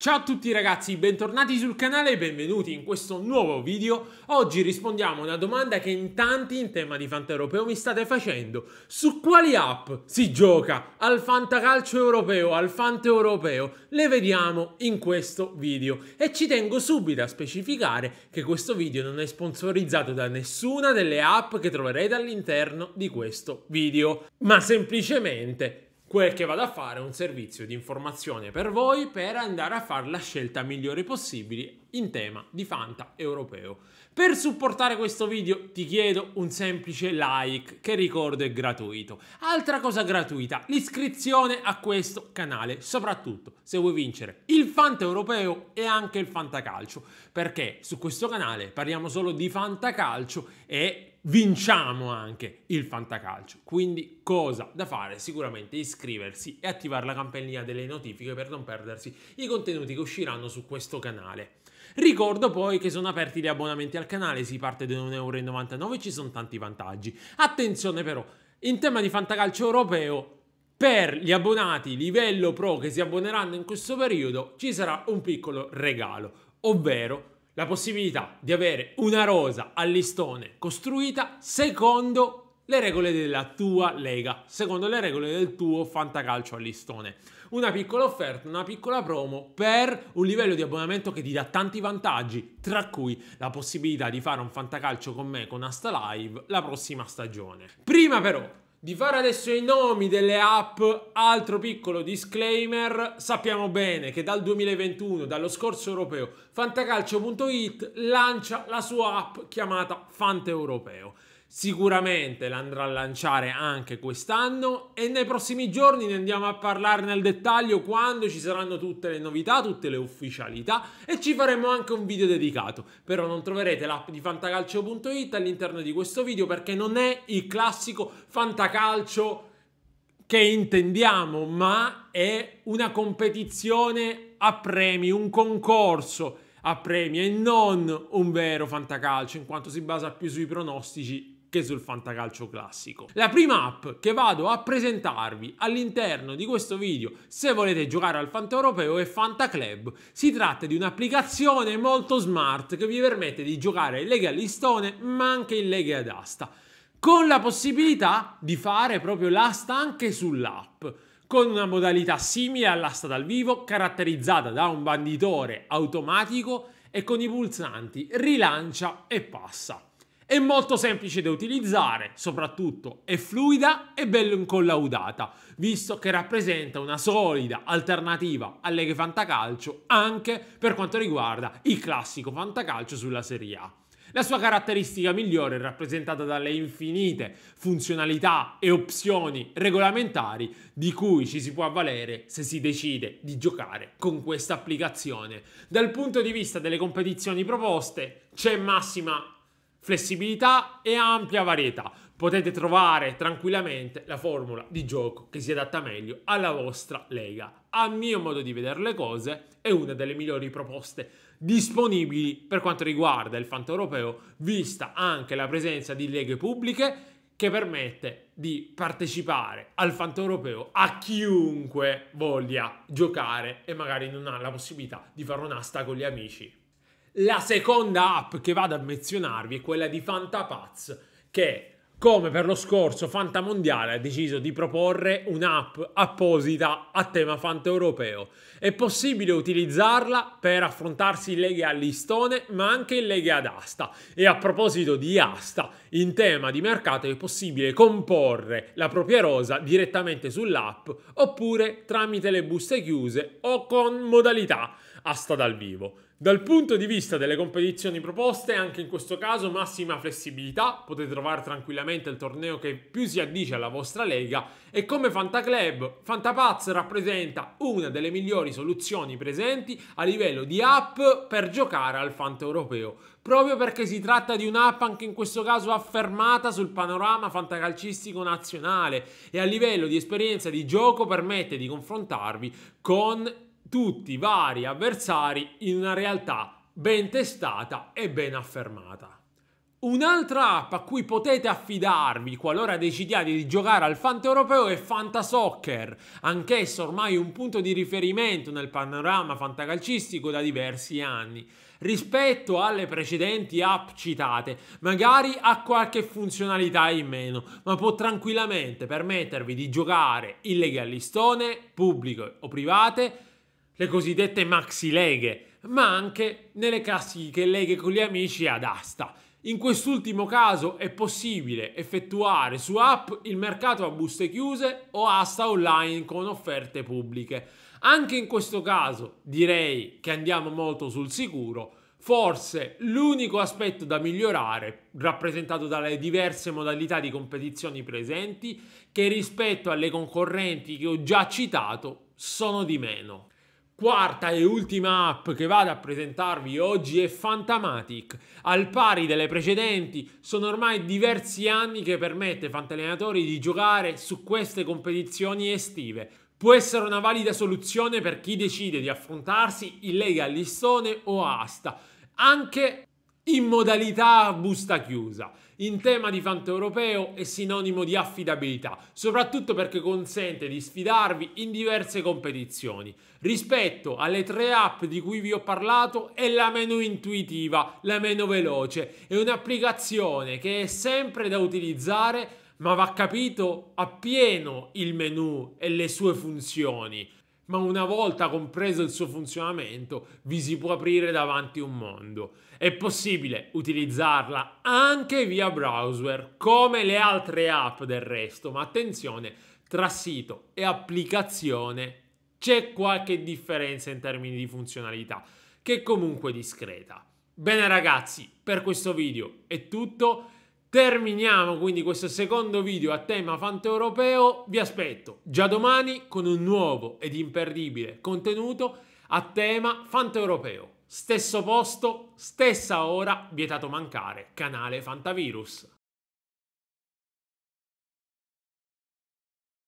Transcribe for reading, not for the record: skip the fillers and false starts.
Ciao a tutti ragazzi, bentornati sul canale e benvenuti in questo nuovo video. Oggi rispondiamo a una domanda che in tanti in tema di fantaeuropeo mi state facendo: su quali app si gioca al fantacalcio europeo, al fantaeuropeo? Le vediamo in questo video e ci tengo subito a specificare che questo video non è sponsorizzato da nessuna delle app che troverete all'interno di questo video, ma semplicemente quel che vado a fare è un servizio di informazione per voi per andare a fare la scelta migliore possibile in tema di Fanta europeo. Per supportare questo video ti chiedo un semplice like, che ricordo è gratuito. Altra cosa gratuita, l'iscrizione a questo canale, soprattutto se vuoi vincere il Fanta europeo e anche il Fantacalcio, perché su questo canale parliamo solo di Fantacalcio e vinciamo anche il Fantacalcio, quindi cosa da fare? Sicuramente iscriversi e attivare la campanellina delle notifiche per non perdersi i contenuti che usciranno su questo canale. Ricordo poi che sono aperti gli abbonamenti al canale, si parte da 1,99 €, ci sono tanti vantaggi. Attenzione però, in tema di Fantacalcio europeo, per gli abbonati livello pro che si abboneranno in questo periodo ci sarà un piccolo regalo, ovvero la possibilità di avere una rosa a listone costruita secondo le regole della tua lega, secondo le regole del tuo fantacalcio a listone. Una piccola offerta, una piccola promo per un livello di abbonamento che ti dà tanti vantaggi, tra cui la possibilità di fare un fantacalcio con me con Asta Live la prossima stagione. Prima però di fare adesso i nomi delle app, altro piccolo disclaimer: sappiamo bene che dal 2021, dallo scorso europeo, fantacalcio.it lancia la sua app chiamata Fanta Europeo. Sicuramente l'andrà a lanciare anche quest'anno e nei prossimi giorni ne andiamo a parlare nel dettaglio quando ci saranno tutte le novità, tutte le ufficialità, e ci faremo anche un video dedicato. Però non troverete l'app di fantacalcio.it all'interno di questo video, perché non è il classico fantacalcio che intendiamo, ma è una competizione a premi, un concorso a premi e non un vero fantacalcio, in quanto si basa più sui pronostici che sul fantacalcio classico. La prima app che vado a presentarvi all'interno di questo video, se volete giocare al Fanta Europeo, è Fanta Club. Si tratta di un'applicazione molto smart che vi permette di giocare in leghe a listone ma anche in leghe ad asta, con la possibilità di fare proprio l'asta anche sull'app, con una modalità simile all'asta dal vivo, caratterizzata da un banditore automatico e con i pulsanti rilancia e passa. È molto semplice da utilizzare, soprattutto è fluida e bello incollaudata, visto che rappresenta una solida alternativa alle leghe fantacalcio anche per quanto riguarda il classico fantacalcio sulla Serie A. La sua caratteristica migliore è rappresentata dalle infinite funzionalità e opzioni regolamentari di cui ci si può avvalere se si decide di giocare con questa applicazione. Dal punto di vista delle competizioni proposte c'è massima flessibilità e ampia varietà. Potete trovare tranquillamente la formula di gioco che si adatta meglio alla vostra lega. A mio modo di vedere le cose è una delle migliori proposte disponibili per quanto riguarda il Fanta Europeo, vista anche la presenza di leghe pubbliche che permette di partecipare al Fanta Europeo a chiunque voglia giocare e magari non ha la possibilità di fare un'asta con gli amici. La seconda app che vado a menzionarvi è quella di Fantapazz, che come per lo scorso Fanta Mondiale ha deciso di proporre un'app apposita a tema Fanta Europeo. È possibile utilizzarla per affrontarsi in leghe a listone ma anche in leghe ad asta, e a proposito di asta, in tema di mercato è possibile comporre la propria rosa direttamente sull'app oppure tramite le buste chiuse o con modalità asta dal vivo. Dal punto di vista delle competizioni proposte, anche in questo caso massima flessibilità, potete trovare tranquillamente il torneo che più si addice alla vostra lega, e come Fanta Club, Fantapazz rappresenta una delle migliori soluzioni presenti a livello di app per giocare al Fanta Europeo, proprio perché si tratta di un'app anche in questo caso affermata sul panorama fantacalcistico nazionale e a livello di esperienza di gioco permette di confrontarvi con tutti i vari avversari in una realtà ben testata e ben affermata. Un'altra app a cui potete affidarvi qualora decidiate di giocare al Fanta europeo è FantaSoccer, anch'esso ormai un punto di riferimento nel panorama fantacalcistico da diversi anni. Rispetto alle precedenti app citate, magari ha qualche funzionalità in meno, ma può tranquillamente permettervi di giocare in leghe a listone, pubbliche o private, le cosiddette maxi leghe, ma anche nelle classiche leghe con gli amici ad asta. In quest'ultimo caso è possibile effettuare su app il mercato a buste chiuse o asta online con offerte pubbliche. Anche in questo caso direi che andiamo molto sul sicuro. Forse l'unico aspetto da migliorare, rappresentato dalle diverse modalità di competizioni presenti, che rispetto alle concorrenti che ho già citato sono di meno. Quarta e ultima app che vado a presentarvi oggi è Fantamatic. Al pari delle precedenti, sono ormai diversi anni che permette fantallenatori di giocare su queste competizioni estive. Può essere una valida soluzione per chi decide di affrontarsi in leghe a listone o asta, anche in modalità busta chiusa. In tema di Fanta europeo è sinonimo di affidabilità, soprattutto perché consente di sfidarvi in diverse competizioni. Rispetto alle tre app di cui vi ho parlato è la meno intuitiva, la meno veloce. È un'applicazione che è sempre da utilizzare, ma va capito appieno il menu e le sue funzioni. Ma una volta compreso il suo funzionamento vi si può aprire davanti un mondo. È possibile utilizzarla anche via browser, come le altre app del resto, ma attenzione, tra sito e applicazione c'è qualche differenza in termini di funzionalità, che è comunque discreta. Bene ragazzi, per questo video è tutto. Terminiamo quindi questo secondo video a tema fantaeuropeo. Vi aspetto già domani con un nuovo ed imperdibile contenuto a tema fantaeuropeo. Stesso posto, stessa ora, vietato mancare, canale Fantavirus.